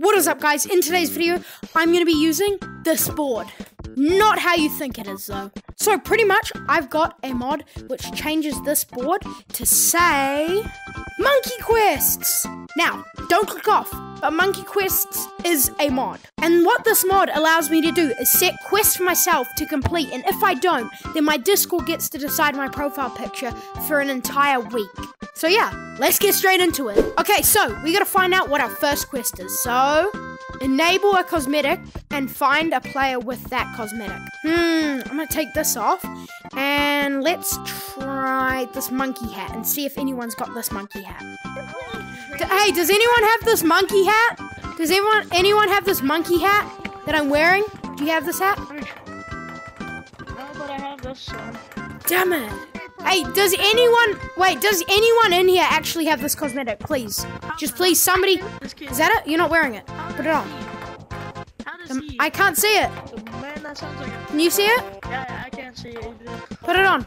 What is up, guys? In today's video, I'm gonna be using this board. Not how you think it is, though. So pretty much, I've got a mod which changes this board to say, Monkey Quests. Now, don't click off, but Monkey Quests is a mod. And what this mod allows me to do is set quests for myself to complete, and if I don't, then my Discord gets to decide my profile picture for an entire week. So yeah, let's get straight into it. Okay, so we gotta find out what our first quest is. So, enable a cosmetic and find a player with that cosmetic. I'm gonna take this off and let's try this monkey hat and see if anyone's got this monkey hat. Hey, does anyone have this monkey hat? Does anyone have this monkey hat that I'm wearing? Do you have this hat? No, but I have this one. Damn it. Hey, does anyone in here actually have this cosmetic? Please. Just please, somebody. Is that it? You're not wearing it. Put it on. I can't see it. Man, that sounds like can you see it? Yeah, I can't see it. Put it on.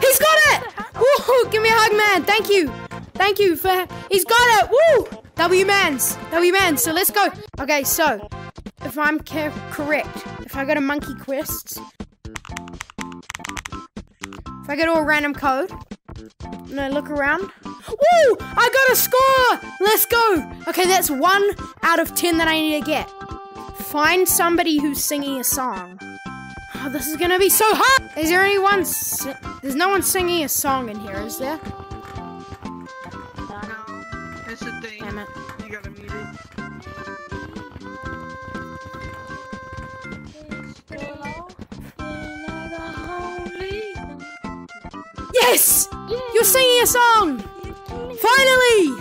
He's got it! Woo! Give me a hug, man. Thank you. Thank you for... He's got it! Woo! W-mans. W-mans. So let's go. Okay, so, if I'm correct, if I go to Monkey Quests... If I go to a random code, and I look around, woo! I got a score! Let's go! Okay, that's 1 out of 10 that I need to get. Find somebody who's singing a song. Oh, this is gonna be so hard! Is there anyone? There's no one singing a song in here, is there? No. That's the thing. Damn it. You gotta mute it. Yes! You're singing a song! Finally!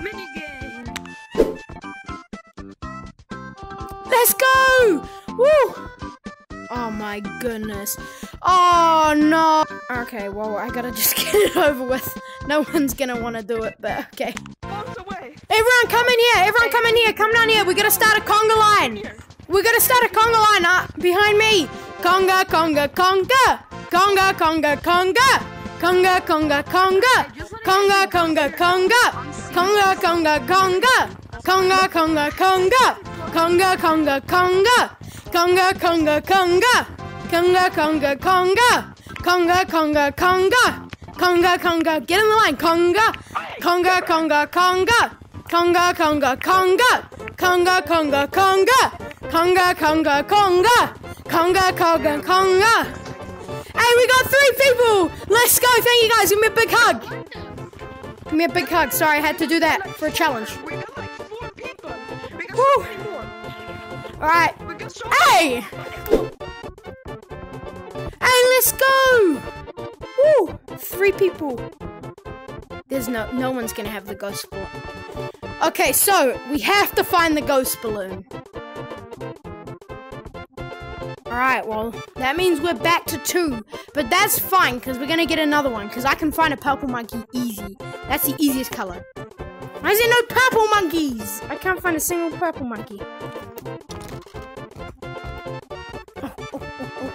Minigame! Let's go! Woo! Oh my goodness. Oh no! Okay, well, I gotta just get it over with. No one's gonna wanna do it, but okay. Everyone come in here! Everyone come in here! Come down here! We gotta start a conga line! We're gonna start a conga line behind me! Conga, conga, conga! Conga, conga, conga, conga, conga, conga, conga, conga, conga, conga, conga, conga, conga, conga, conga, conga, conga, conga, conga, conga, conga, conga, conga, conga, conga, conga, conga, conga, conga. Get in the line, conga, conga, conga, conga, conga, conga, conga, conga, conga, conga, conga, conga, conga, conga, conga, conga. Hey, we got 3 people! Let's go! Thank you guys! Give me a big hug! Give me a big hug. Sorry, I had to do that for a challenge. We got like 4 people! We got so many more! Alright. Hey! Hey, let's go! Woo! 3 people. There's no one's gonna have the ghost balloon. Okay, so we have to find the ghost balloon. Alright, well, that means we're back to 2. But that's fine, because we're going to get another one. Because I can find a purple monkey easy. That's the easiest color. Why is there no purple monkeys? I can't find a single purple monkey.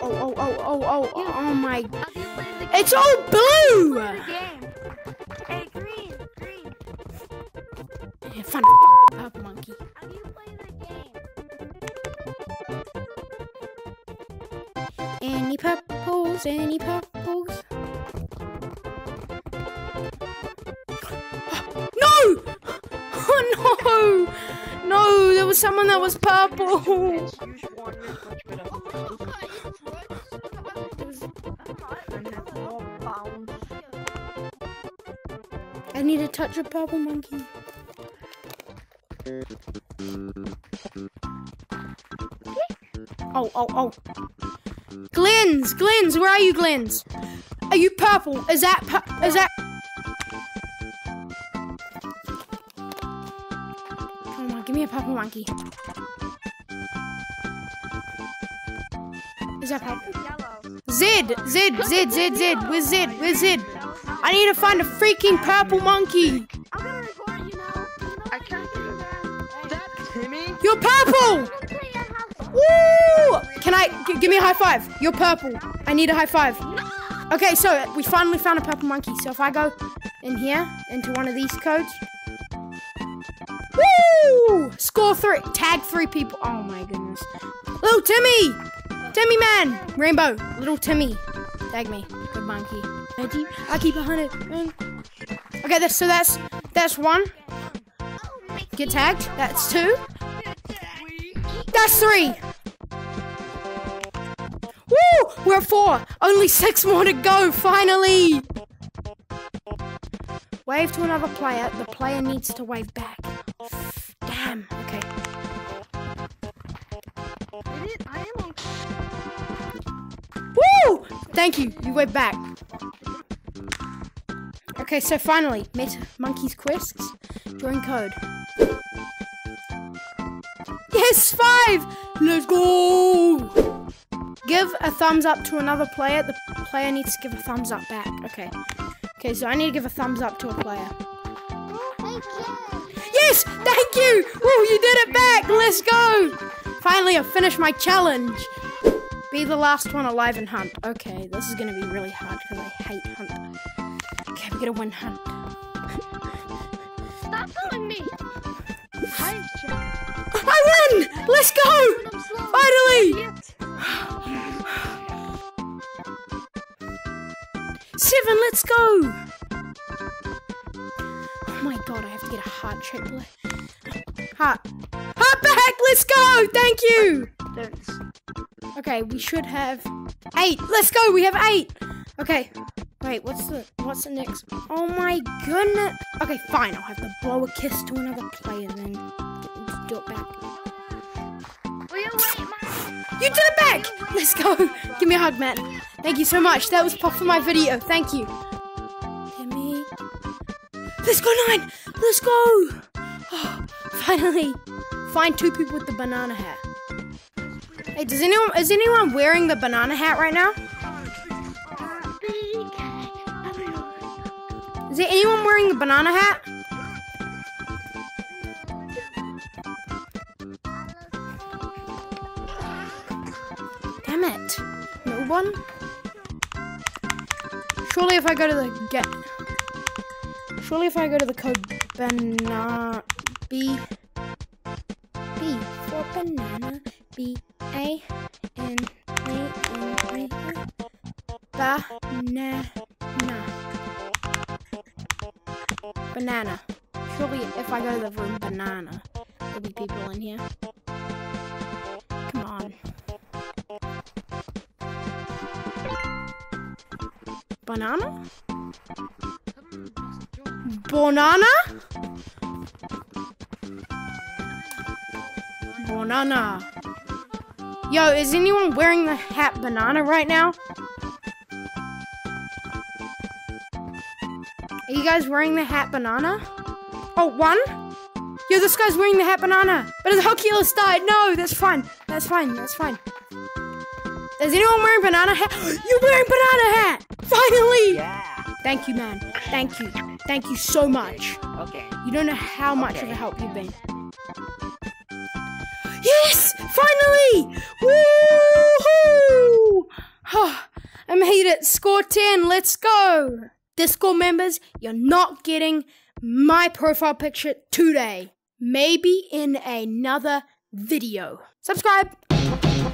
Oh my. It's all blue! Hey, green. Find a purple monkey. Any purples, any purples. No! Oh no! No, there was someone that was purple. I need to touch a purple monkey. Oh. Glens, where are you, Glens? Are you purple? Is that? Come on, give me a purple monkey. Is that purple? Zed. Where's Zed? I need to find a freaking purple monkey. I'm gonna report you now. I can't do that. That's Timmy. You're purple. Woo! Can I give me a high five? You're purple. I need a high five. Okay, so we finally found a purple monkey. So if I go in here into one of these codes. Woo! Score 3. Tag 3 people. Oh my goodness. Little Timmy! Timmy man! Rainbow. Little Timmy. Tag me. Good monkey. I keep 100. Okay, that's one. Get tagged. That's 2. That's 3. Woo! We're at 4. Only 6 more to go, finally! Wave to another player. The player needs to wave back. Damn. Okay. Woo! Thank you. You waved back. Okay, so finally, met Monkey's Quests. Join code. Yes, 5! Let's go! Give a thumbs up to another player. The player needs to give a thumbs up back. Okay. Okay, so I need to give a thumbs up to a player. Yes! Thank you! Woo, you did it back! Let's go! Finally, I've finished my challenge. Be the last one alive and hunt. Okay, this is going to be really hard because I hate hunt. Okay, we're going to win hunt. Stop following me! I win! Let's go! Finally! 7, let's go! Oh my god, I have to get a heart triple. Heart. Heart back! Let's go! Thank you! Thanks. Okay, we should have 8. Let's go! We have 8! Okay. Wait, what's the next? Oh my goodness! Okay, fine, I'll have to blow a kiss to another player then do it back. You did it back! Let's go! Give me a hug, man. Thank you so much. That was pop for my video. Thank you. Timmy. Let's go 9! Let's go! Oh, finally. Find 2 people with the banana hat. Hey, is anyone wearing the banana hat right now? Is there anyone wearing the banana hat? No one? Surely if I go to the code banana B for banana banana. Surely if I go to the room banana, there'll be people in here. Come on. Banana? Banana? Banana. Yo, is anyone wearing the hat banana right now? Are you guys wearing the hat banana? Oh, 1? Yo, this guy's wearing the hat banana. But his Oculus died. No, that's fine. That's fine. That's fine. Is anyone wearing banana hat? You're wearing banana hat! Finally! Yeah. Thank you, man. Thank you. Thank you so much. Okay. You don't know how much of a help you've been. Yes! Finally! Woo-hoo! Oh, I made it. Score 10. Let's go. Discord members, you're not getting my profile picture today. Maybe in another video. Subscribe.